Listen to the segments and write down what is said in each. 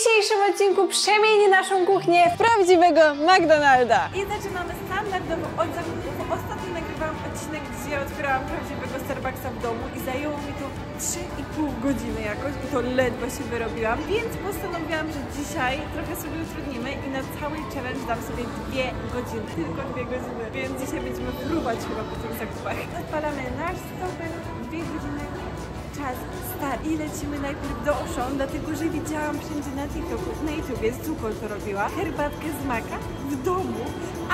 dzisiejszym odcinku przemieni naszą kuchnię w prawdziwego McDonalda. I zaczynamy standardowo od zakupów. Ostatnio nagrywałam odcinek, gdzie otwierałam prawdziwego Starbucksa w domu i zajęło mi to 3,5 godziny jakoś, i to ledwo się wyrobiłam, więc postanowiłam, że dzisiaj trochę sobie utrudnimy i na cały challenge dam sobie 2 godziny. Tylko 2 godziny, więc dzisiaj będziemy próbować chyba po tych zakupach. Odpalamy nasz stoper, 2 godziny, czas start i lecimy najpierw do Auchan, dlatego że widziałam wszędzie na TikToku, na YouTubie Cuko to robiła, herbatkę z Maca w domu,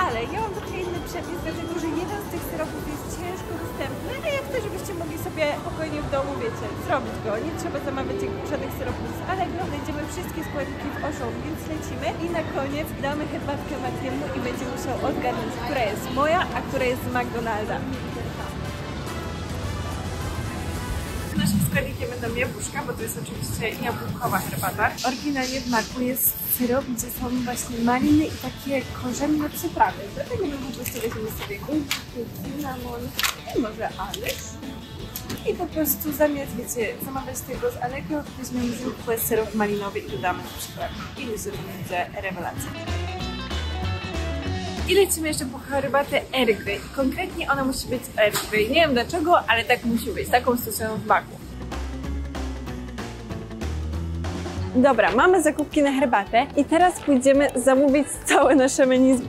ale ja mam trochę inny przepis, dlatego że jeden z tych syropów jest ciężko dostępny, a ja chcę, żebyście mogli sobie spokojnie w domu, wiecie, zrobić go, nie trzeba zamawiać tych żadnych syropów z Allegro, znajdziemy wszystkie składniki w Auchan, więc lecimy i na koniec damy herbatkę Matiemu i będzie musiał odgadnąć, która jest moja, a która jest z McDonalda. Naszym składnikiem będą jabłuszka, bo to jest oczywiście jabłkowa herbata. Oryginalnie w Macu jest syrop, gdzie są właśnie maliny i takie korzenne przyprawy. Dlatego po prostu weźmiemy sobie górki, cynamon i może anyż. I po prostu zamiast, wiecie, zamawiać tego z Allegro, weźmiemy zwykły syrop malinowy i dodamy do przyprawy. I już widzę rewelację. I lecimy jeszcze po herbatę Earl Grey. Konkretnie ona musi być Earl Grey. Nie wiem dlaczego, ale tak musi być. Taką stosują w Macu. Dobra, mamy zakupki na herbatę i teraz pójdziemy zamówić całe nasze menu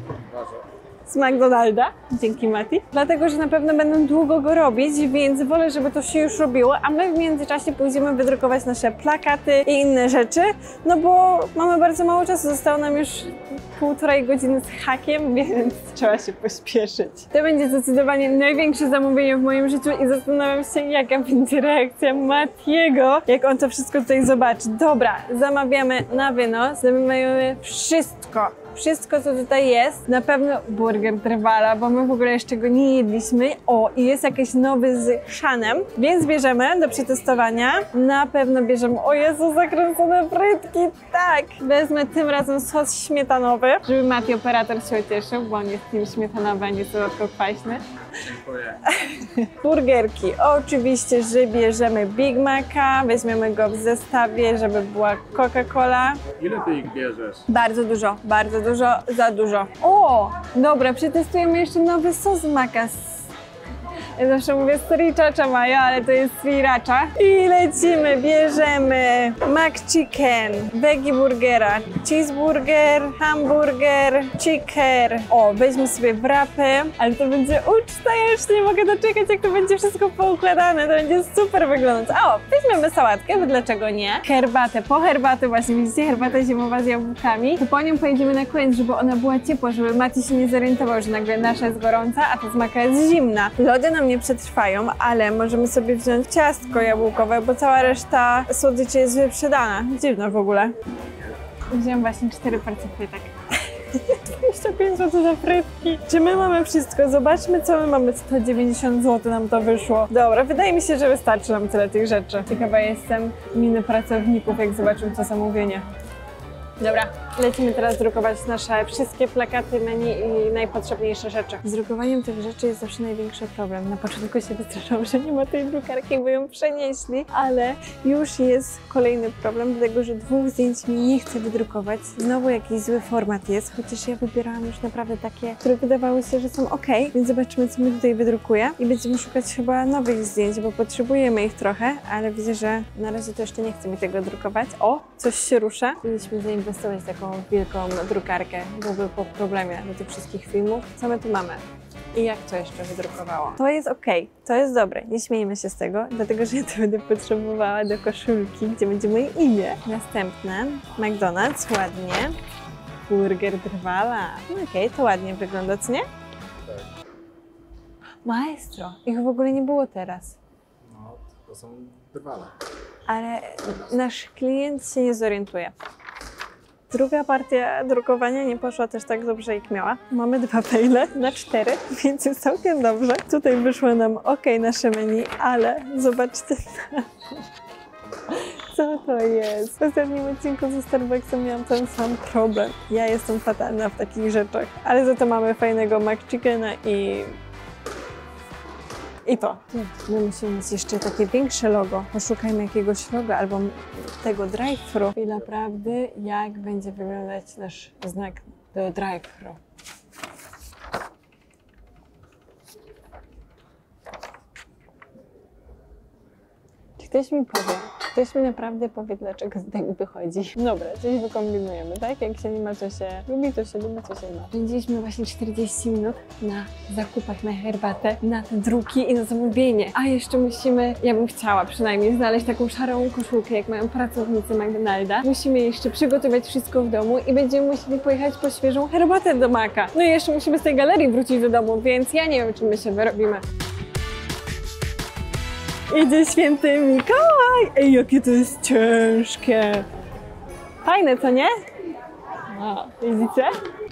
z McDonalda. Dzięki, Mati. Dlatego, że na pewno będą długo go robić, więc wolę, żeby to się już robiło, a my w międzyczasie pójdziemy wydrukować nasze plakaty i inne rzeczy, no bo mamy bardzo mało czasu. Zostało nam już 1,5 godziny z hakiem, więc trzeba się pośpieszyć. To będzie zdecydowanie największe zamówienie w moim życiu i zastanawiam się, jaka będzie reakcja Matiego, jak on to wszystko tutaj zobaczy. Dobra, zamawiamy na wynos, zamawiamy wszystko. Wszystko, co tutaj jest, na pewno burger trwala, bo my w ogóle jeszcze go nie jedliśmy. O, i jest jakiś nowy z chrzanem, więc bierzemy do przetestowania. Na pewno bierzemy, o Jezu, zakręcone frytki, tak! Wezmę tym razem sos śmietanowy, żeby Mati operator się ucieszył, bo on jest tym śmietanowy, a nie słodko-kwaśny. Dziękuję. Burgerki, oczywiście, że bierzemy Big Maca, weźmiemy go w zestawie, żeby była Coca-Cola. Ile ty ich bierzesz? Bardzo dużo, bardzo dużo. Dużo, za dużo. O, dobra, przetestujemy jeszcze nowy sos Maca. Ja zawsze mówię sriracha mayo, ale to jest sriracha. I lecimy, bierzemy McChicken, veggie burgera, cheeseburger, hamburger, chicken. O, weźmy sobie wrapy, ale to będzie uczta, ja już nie mogę doczekać, jak to będzie wszystko poukładane, to będzie super wyglądać. O, weźmiemy sałatkę, bo dlaczego nie? Herbatę, po herbaty właśnie, widzicie, herbata zimowa z jabłkami. To po nią pojedziemy na koniec, żeby ona była ciepła, żeby Maciej się nie zorientował, że nagle nasza jest gorąca, a ta z Maca jest zimna. Lody nam nie przetrwają, ale możemy sobie wziąć ciastko jabłkowe, bo cała reszta słodyczy jest wyprzedana. Dziwne w ogóle. Wziąłem właśnie 4 porcje frytek. 25 zł za frytki. Czy my mamy wszystko? Zobaczmy, co my mamy. 190 zł nam to wyszło. Dobra, wydaje mi się, że wystarczy nam tyle tych rzeczy. Ciekawa jestem miny pracowników, jak zobaczył to zamówienie. Dobra, lecimy teraz drukować nasze wszystkie plakaty, menu i najpotrzebniejsze rzeczy. Z drukowaniem tych rzeczy jest zawsze największy problem. Na początku się wystraszyłam, że nie ma tej drukarki, bo ją przenieśli, ale już jest kolejny problem, dlatego że 2 zdjęć mi nie chce wydrukować. Znowu jakiś zły format jest, chociaż ja wybierałam już naprawdę takie, które wydawały się, że są ok, więc zobaczymy, co mi tutaj wydrukuje i będziemy szukać chyba nowych zdjęć, bo potrzebujemy ich trochę, ale widzę, że na razie to jeszcze nie chce mi tego drukować. O, coś się rusza. Mieliśmy zainwestować taką wielką drukarkę, byłby po problemie do tych wszystkich filmów. Co my tu mamy? I jak to jeszcze wydrukowało? To jest ok, to jest dobre, nie śmiejmy się z tego, dlatego że ja to będę potrzebowała do koszulki, gdzie będzie moje imię. Następne, McDonald's, ładnie, burger drwala. No okej, to ładnie wygląda, co nie? Tak. Maestro, ich w ogóle nie było teraz. No, to są drwale. Ale nasz klient się nie zorientuje. Druga partia drukowania nie poszła też tak dobrze, jak miała. Mamy 2 maile na 4, więc jest całkiem dobrze. Tutaj wyszło nam ok nasze menu, ale zobaczcie na co to jest. W ostatnim odcinku ze Starbucksem miałam ten sam problem. Ja jestem fatalna w takich rzeczach, ale za to mamy fajnego McChickena i I to. My musimy mieć jeszcze takie większe logo. Poszukajmy jakiegoś logo albo tego drive-thru. I naprawdę, jak będzie wyglądać nasz znak do drive-thru. Czy ktoś mi powie? Ktoś mi naprawdę powie, dlaczego tak wychodzi. Dobra, coś wykombinujemy, tak? Jak się nie ma, to się lubi, to się ma. Spędziliśmy właśnie 40 minut na zakupach, na herbatę, na te druki i na zamówienie. A jeszcze musimy, ja bym chciała przynajmniej znaleźć taką szarą koszulkę, jak mają pracownicy McDonalda. Musimy jeszcze przygotować wszystko w domu i będziemy musieli pojechać po świeżą herbatę do Maca. No i jeszcze musimy z tej galerii wrócić do domu, więc ja nie wiem, czy my się wyrobimy. Idzie święty Mikołaj! Ej, jakie to jest ciężkie! Fajne, co nie? A, widzicie?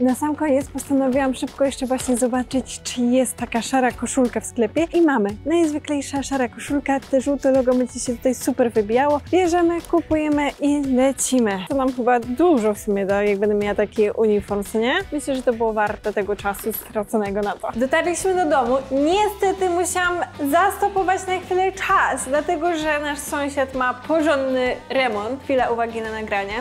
Na sam koniec postanowiłam szybko jeszcze właśnie zobaczyć, czy jest taka szara koszulka w sklepie. I mamy najzwyklejsza szara koszulka, te żółte logo będzie się tutaj super wybijało. Bierzemy, kupujemy i lecimy. To mam chyba dużo w sumie, jak będę miała taki uniform, co nie? Myślę, że to było warte tego czasu straconego na to. Dotarliśmy do domu. Niestety musiałam zastopować na chwilę czas, dlatego że nasz sąsiad ma porządny remont. Chwila uwagi na nagranie.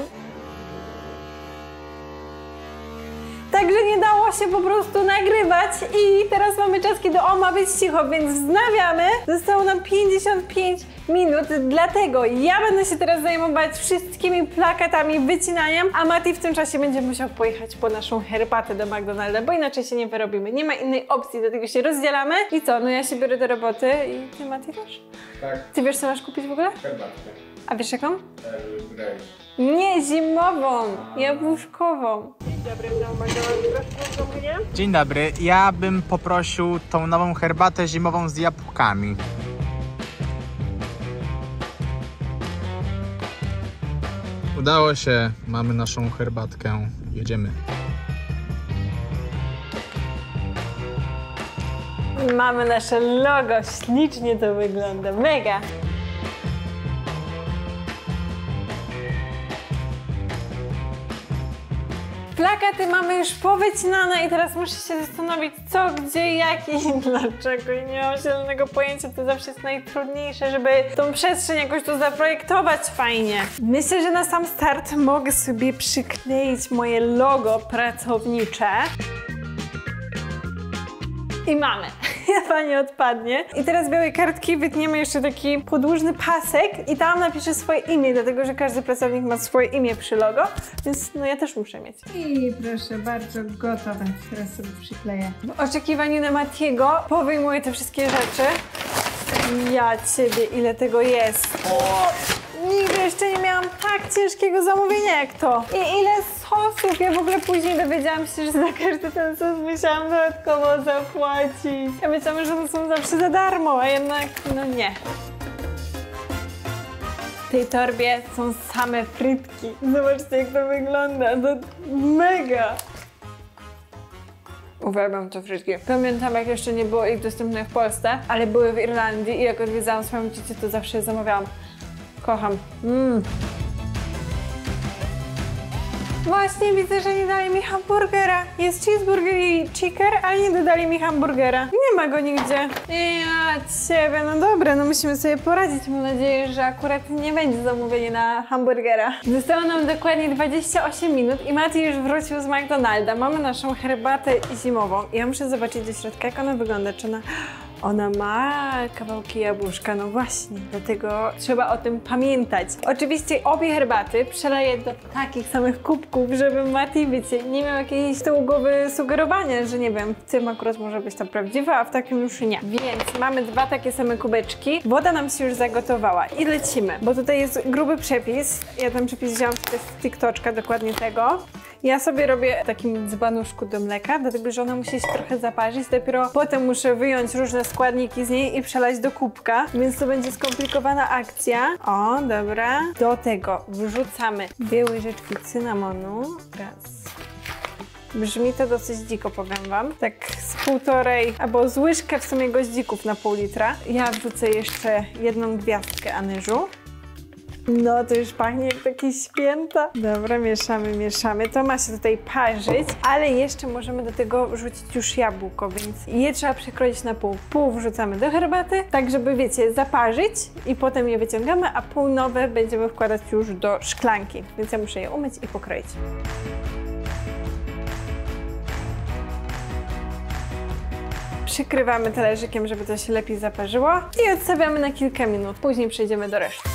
Także nie dało się po prostu nagrywać i teraz mamy czas, kiedy on ma być cicho, więc wznawiamy. Zostało nam 55 minut, dlatego ja będę się teraz zajmować wszystkimi plakatami, wycinaniem, a Mati w tym czasie będzie musiał pojechać po naszą herbatę do McDonalda, bo inaczej się nie wyrobimy. Nie ma innej opcji, dlatego się rozdzielamy. I co, no ja się biorę do roboty i ty, Mati, też? Tak. Ty wiesz, co masz kupić w ogóle? Herbatkę. A wiesz jaką? Nie, zimową, jabłuszkową. Dzień dobry, ja bym poprosił tą nową herbatę zimową z jabłkami. Udało się, mamy naszą herbatkę, jedziemy. Mamy nasze logo, ślicznie to wygląda, mega! Plakaty mamy już powycinane i teraz muszę się zastanowić, co, gdzie, jak i dlaczego. I nie mam zielonego pojęcia, to zawsze jest najtrudniejsze, żeby tą przestrzeń jakoś tu zaprojektować fajnie. Myślę, że na sam start mogę sobie przykleić moje logo pracownicze. I mamy. Chyba nie odpadnie. I teraz z białej kartki wytniemy jeszcze taki podłużny pasek i tam napiszę swoje imię, dlatego że każdy pracownik ma swoje imię przy logo, więc no ja też muszę mieć. I proszę bardzo, gotowe. Teraz sobie przykleję. W oczekiwaniu na Matiego powyjmuję te wszystkie rzeczy. Ja ciebie, ile tego jest. O! Nigdy jeszcze nie miałam tak ciężkiego zamówienia jak to. I ile sosów. Ja w ogóle później dowiedziałam się, że za każdy ten sos musiałam dodatkowo zapłacić. Ja myślałam, że to są zawsze za darmo, a jednak no nie. W tej torbie są same frytki. Zobaczcie, jak to wygląda. To mega. Uwielbiam te frytki. Pamiętam, jak jeszcze nie było ich dostępnych w Polsce, ale były w Irlandii i jak odwiedzałam swoją ciocię, to zawsze je zamawiałam. Kocham. Właśnie widzę, że nie dali mi hamburgera. Jest cheeseburger i chicken, ale nie dodali mi hamburgera. Nie ma go nigdzie. Ja ciebie, no dobra, no musimy sobie poradzić. Mam nadzieję, że akurat nie będzie zamówienia na hamburgera. Zostało nam dokładnie 28 minut i Mati już wrócił z McDonalda. Mamy naszą herbatę zimową. Ja muszę zobaczyć do środka, jak ona wygląda, czy ona... Ona ma kawałki jabłuszka, no właśnie, dlatego trzeba o tym pamiętać. Oczywiście obie herbaty przeleję do takich samych kubków, żeby Mati, wiecie, nie miał jakiejś tyłu głowy sugerowania, że nie wiem, w tym akurat może być ta prawdziwa, a w takim już nie. Więc mamy dwa takie same kubeczki, woda nam się już zagotowała i lecimy, bo tutaj jest gruby przepis. Ja ten przepis wziąłam tutaj z TikToczka, dokładnie tego. Ja sobie robię w takim dzbanuszku do mleka, dlatego że ona musi się trochę zaparzyć, dopiero potem muszę wyjąć różne składniki z niej i przelać do kubka, więc to będzie skomplikowana akcja. O, dobra. Do tego wrzucamy dwie łyżeczki cynamonu. Raz. Brzmi to dosyć dziko, powiem wam. Tak z półtorej, albo z łyżkę w sumie goździków na pół litra. Ja wrzucę jeszcze jedną gwiazdkę anyżu. No to już pachnie jak takie święta. Dobra, mieszamy, mieszamy. To ma się tutaj parzyć, ale jeszcze możemy do tego wrzucić już jabłko, więc je trzeba przekroić na pół. Pół wrzucamy do herbaty, tak żeby, wiecie, zaparzyć i potem je wyciągamy, a pół nowe będziemy wkładać już do szklanki, więc ja muszę je umyć i pokroić. Przykrywamy talerzykiem, żeby to się lepiej zaparzyło i odstawiamy na kilka minut. Później przejdziemy do reszty.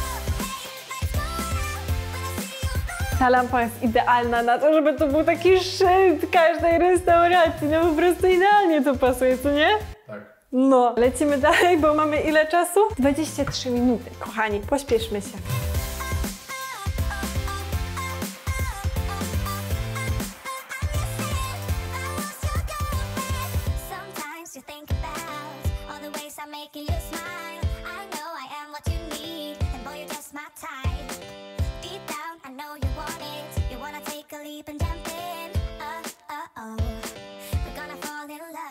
Ta lampa jest idealna na to, żeby to był taki szyld każdej restauracji. No po prostu idealnie to pasuje, co nie? Tak. No, lecimy dalej, bo mamy ile czasu? 23 minuty. Kochani, pośpieszmy się.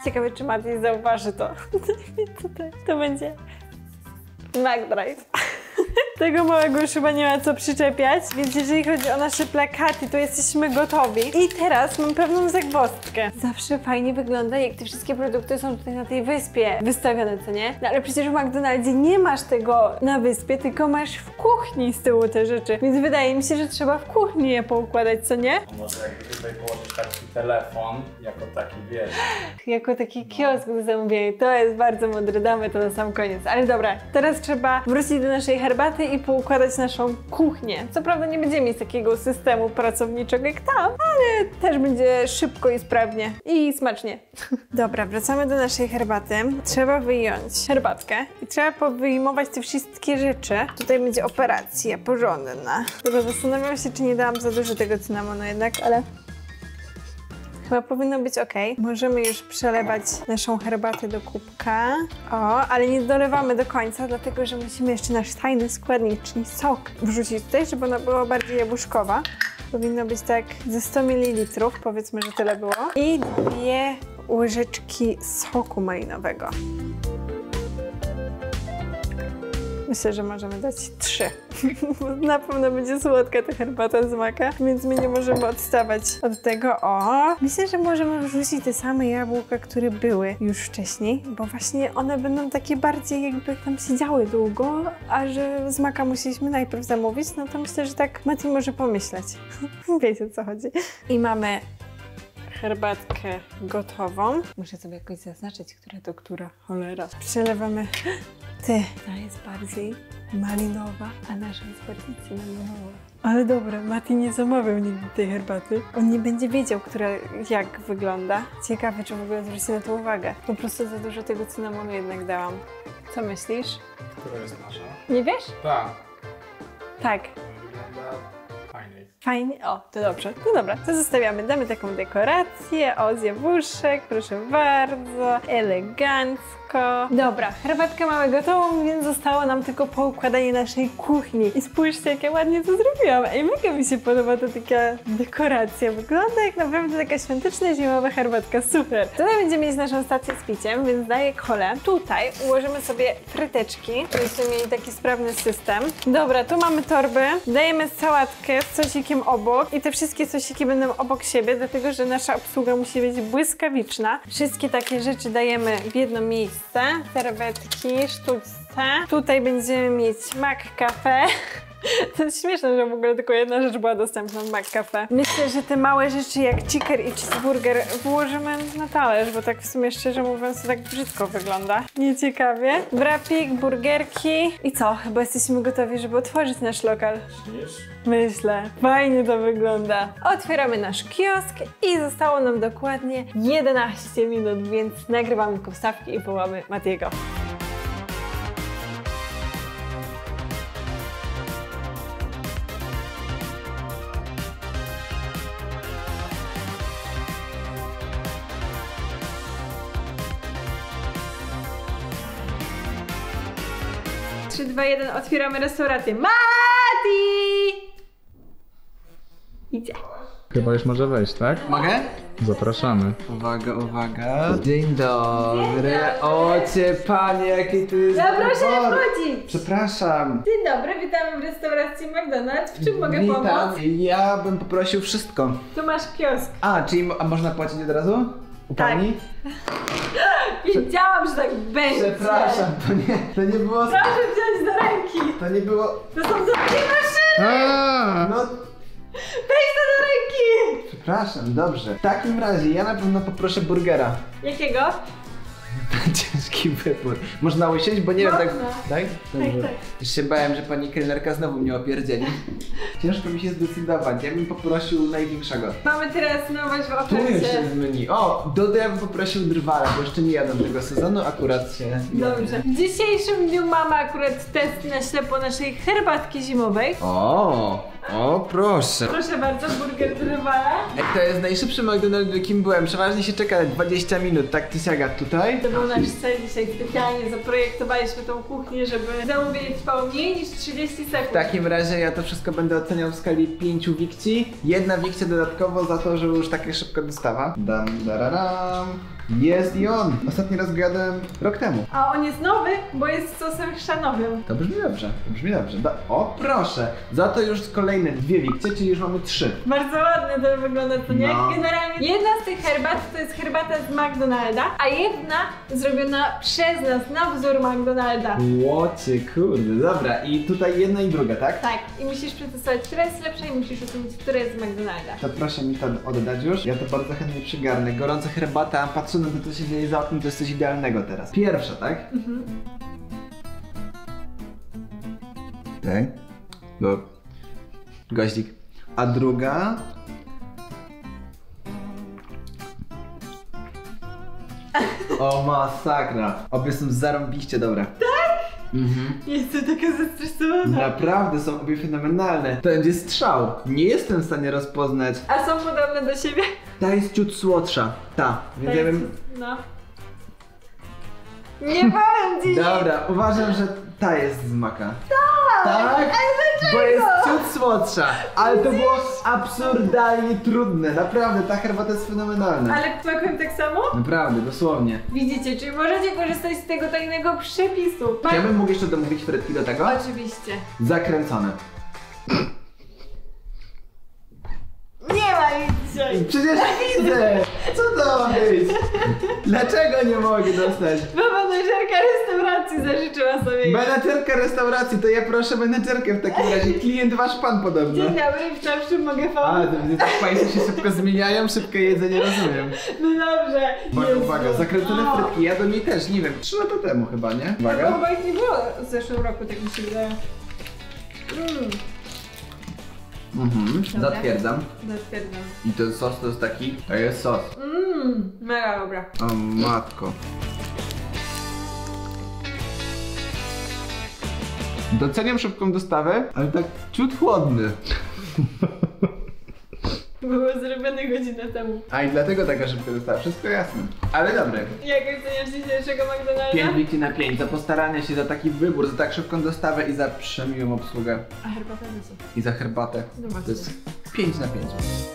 Ciekawe, czy Maciej zauważy to. To będzie McDrive. Tego małego już chyba nie ma co przyczepiać, więc jeżeli chodzi o nasze plakaty, to jesteśmy gotowi. I teraz mam pewną zagwozdkę. Zawsze fajnie wygląda, jak te wszystkie produkty są tutaj na tej wyspie wystawione, co nie? No ale przecież w McDonaldzie nie masz tego na wyspie, tylko masz w kuchni z tyłu te rzeczy. Więc wydaje mi się, że trzeba w kuchni je poukładać, co nie? No może jakby tutaj położyć taki telefon, jako taki, wiesz... Jako taki kiosk do zamówienia. To jest bardzo mądre, damy to na sam koniec. Ale dobra, teraz trzeba wrócić do naszej herbaty i poukładać naszą kuchnię. Co prawda nie będziemy mieć takiego systemu pracowniczego jak tam, ale też będzie szybko i sprawnie. I smacznie. Dobra, wracamy do naszej herbaty. Trzeba wyjąć herbatkę i trzeba powyjmować te wszystkie rzeczy. Tutaj będzie operacja porządna. Tylko zastanawiam się, czy nie dałam za dużo tego cynamonu jednak, ale... Chyba powinno być ok. Możemy już przelewać naszą herbatę do kubka. O, ale nie dolewamy do końca, dlatego że musimy jeszcze nasz tajny składnik, czyli sok, wrzucić tutaj, żeby ona była bardziej jabłuszkowa. Powinno być tak ze 100 ml, powiedzmy, że tyle było. I 2 łyżeczki soku malinowego. Myślę, że możemy dać 3. Na pewno będzie słodka ta herbata z Maca, więc my nie możemy odstawać od tego. O! Myślę, że możemy wrzucić te same jabłka, które były już wcześniej, bo właśnie one będą takie bardziej jakby tam siedziały długo, a że z Maca musieliśmy najpierw zamówić, no to myślę, że tak Maciej może pomyśleć. Wiecie, o co chodzi. I mamy herbatkę gotową. Muszę sobie jakoś zaznaczyć, która to która. Cholera. Przelewamy. Ty, ta jest bardziej malinowa, a nasza jest bardziej cynamonowa. Ale dobra, Mati nie zamawiał nigdy tej herbaty. On nie będzie wiedział, która jak wygląda. Ciekawe, czy w ogóle zwróci na to uwagę. Po prostu za dużo tego cynamonu jednak dałam. Co myślisz? Która jest nasza? Nie wiesz? Tak. Tak. Fajnie, o, to dobrze, to dobra, to zostawiamy, damy taką dekorację, o, z jabłuszek, proszę bardzo, elegancko. Dobra, herbatkę mamy gotową, więc zostało nam tylko poukładanie naszej kuchni. I spójrzcie, jak ja ładnie to zrobiłam, ej, mega mi się podoba ta taka dekoracja, wygląda jak naprawdę taka świąteczna, zimowa herbatka, super. Tutaj będziemy mieć naszą stację z piciem, więc daję kolę. Tutaj ułożymy sobie fryteczki, żebyśmy mieli taki sprawny system. Dobra, tu mamy torby, dajemy sałatkę z sosikiem obok i te wszystkie sosiki będą obok siebie, dlatego że nasza obsługa musi być błyskawiczna. Wszystkie takie rzeczy dajemy w jedno miejsce. Serwetki, sztućce. Tutaj będziemy mieć Mac Cafe. To jest śmieszne, że w ogóle tylko jedna rzecz była dostępna w Mac Cafe. Myślę, że te małe rzeczy jak chicker i cheeseburger włożymy na talerz, bo tak w sumie szczerze mówiąc to tak brzydko wygląda. Nieciekawie. Wrapik, burgerki i co? Chyba jesteśmy gotowi, żeby otworzyć nasz lokal. Myślę. Fajnie to wygląda. Otwieramy nasz kiosk i zostało nam dokładnie 11 minut, więc nagrywamy tylko wstawki i wołamy Matiego. Jeden, otwieramy restaurację. Mati! Idzie. Chyba już może wejść, tak? Mogę? Zapraszamy. Uwaga, uwaga. Dzień dobry. O cię, panie, jaki ty jest. Zapraszam wchodzić. Przepraszam. Dzień dobry, witamy w restauracji McDonald's. W czym mogę pomóc? Ja bym poprosił wszystko. Tu masz kiosk. A, czyli można płacić od razu? U pani? Tak. Wiedziałam, że tak będzie. Przepraszam, to nie było... Proszę wziąć do ręki. To nie było... To są złotej maszyny! No... Weź to do ręki! Przepraszam, dobrze. W takim razie ja na pewno poproszę burgera. Jakiego? Ciężki wybór. Można łysieć, bo nie wiem, tak... Tak? Dobrze. Tak. Już się bałem, że pani kelnerka znowu mnie opierdzieli. Ciężko mi się zdecydować, ja bym poprosił największego. Mamy teraz nowość w ofercie. Tu jeszcze w menu. O, Dodę ja bym poprosił drwala, bo jeszcze nie jadę tego sezonu, akurat się... Dobrze. W dzisiejszym dniu mamy akurat test na ślepo naszej herbatki zimowej. O, proszę. Proszę bardzo, burger drwala. To jest najszybszy McDonald's, w jakim byłem. Przeważnie się czeka 20 minut, tak ty siaga tutaj. To był nasz cel dzisiaj, specjalnie zaprojektowaliśmy tą kuchnię, żeby zamówienie trwało mniej niż 30 sekund. W takim razie ja to wszystko będę oceniał w skali 5 wikcji. Jedna wikcja dodatkowo za to, że już takie szybko dostawa. Dam, dararam. Jest i on! Ostatni raz gadałem rok temu. A on jest nowy, bo jest sosem chrzanowym. To brzmi dobrze, O, proszę! Za to już kolejne 2 wikcje, czyli już mamy 3. Bardzo ładnie to wygląda, to nie? No. Generalnie jedna z tych herbat to jest herbata z McDonalda, a jedna zrobiona przez nas na wzór McDonalda. Łocie, kurde, dobra. I tutaj jedna i druga, tak? Tak. I musisz przetestować, która jest lepsza i musisz ocenić, która jest z McDonalda. To proszę mi to oddać już. Ja to bardzo chętnie przygarnę. Gorąca herbata, patrzę na to, co się dzieje za oknem, to jest coś idealnego teraz. Pierwsza, tak? Mhm. Okej. Okay. No. Goździk. A druga? O masakra. Obie są zarąbiście dobre. Tak? Mhm. Jestem taka zestresowana. Naprawdę są obie fenomenalne. To będzie strzał. Nie jestem w stanie rozpoznać. A są podobne do siebie? Ta jest ciut słodsza. Ta. Więc ja bym... No. Nie powiem. Dobra, uważam, że ta jest z maka. Tak! Ale dlaczego? Bo jest ciut słodsza. Ale to było absurdalnie trudne. Naprawdę, ta herbata jest fenomenalna. Ale smakują tak samo? Naprawdę, dosłownie. Widzicie, czyli możecie korzystać z tego tajnego przepisu. Czy ja bym mógł jeszcze domówić frytki do tego? Oczywiście. Zakręcone. Nie ma nic dzisiaj. Przecież widzę! Co to ma być? Dlaczego nie mogę dostać? Bo menadżerka restauracji zażyczyła sobie. Menadżerka restauracji, to ja proszę menadżerkę w takim razie. Klient wasz pan podobno. Dzień dobry, wciąż mogę pomóc. A, państwo się szybko zmieniają, szybkie jedzenie, rozumiem. No dobrze. Uwaga, zakręcone frytki, ja do niej też, nie wiem, 3 lata temu chyba, nie? Uwaga. No, chyba ich nie było w zeszłym roku, tak mi się wydaje. Dobra. Zatwierdzam. I ten sos to jest taki... To jest sos. Mega dobra. O matko. Doceniam szybką dostawę, ale tak ciut chłodny. Było zrobione godzinę temu. A i dlatego taka szybka dostawa, wszystko jasne. Ale dobre. Jak oceniasz dzisiejszego McDonalda? 5 wikcji na 5. Za postaranie się, za taki wybór, za tak szybką dostawę i za przemiłą obsługę. A herbatę nie są. I za herbatę. No to jest 5 na 5.